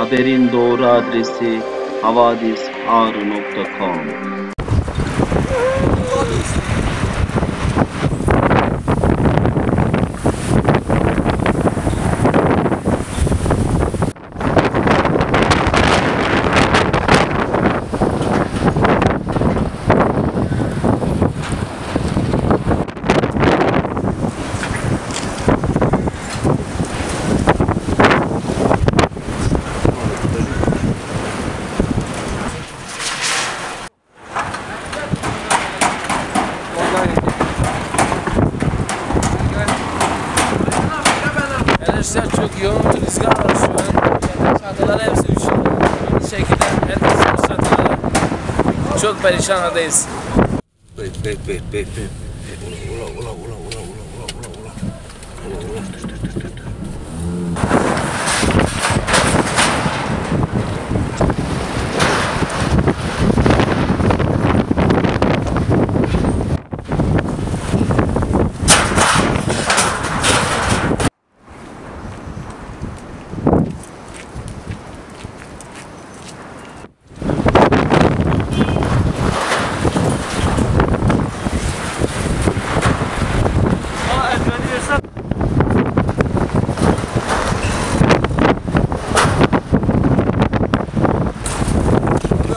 Haberin doğru adresi havadisar.com. Arkadaşlar çok yoğun bir rüzgar var şu an. Çadırlar hepsi uçuyor. Bir şekilde herkes çadırlar. Çok perişan adayız.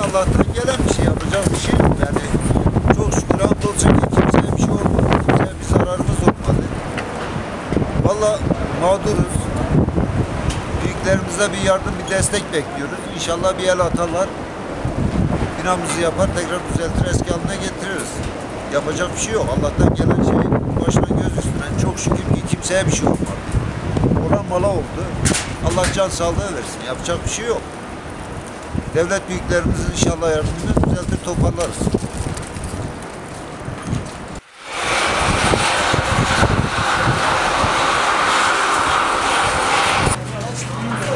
Allah'tan gelen bir şey, yapacağım bir şey yok yani. Çok şükür hamdolsun ki kimseye bir şey olmadı, kimseye bir zararımız olmadı. Vallahi mağduruz. Büyüklerimize bir yardım, bir destek bekliyoruz. İnşallah bir el atarlar, binamızı yapar, tekrar düzeltir, eski haline getiririz. Yapacak bir şey yok. Allah'tan gelen şey başına göz üstüne. Çok şükür ki kimseye bir şey olmadı. Olan mala oldu. Allah can sağlığı versin. Yapacak bir şey yok. Devlet büyüklerimizin inşallah yardımıyla düzeltir, toparlarız.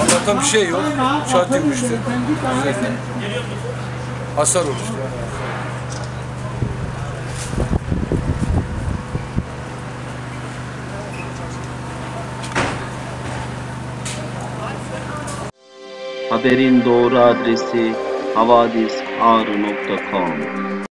Allah'tan bir şey yok. Uçağı düştü. Hasar oluştu. Haberin doğru adresi havadisar.com.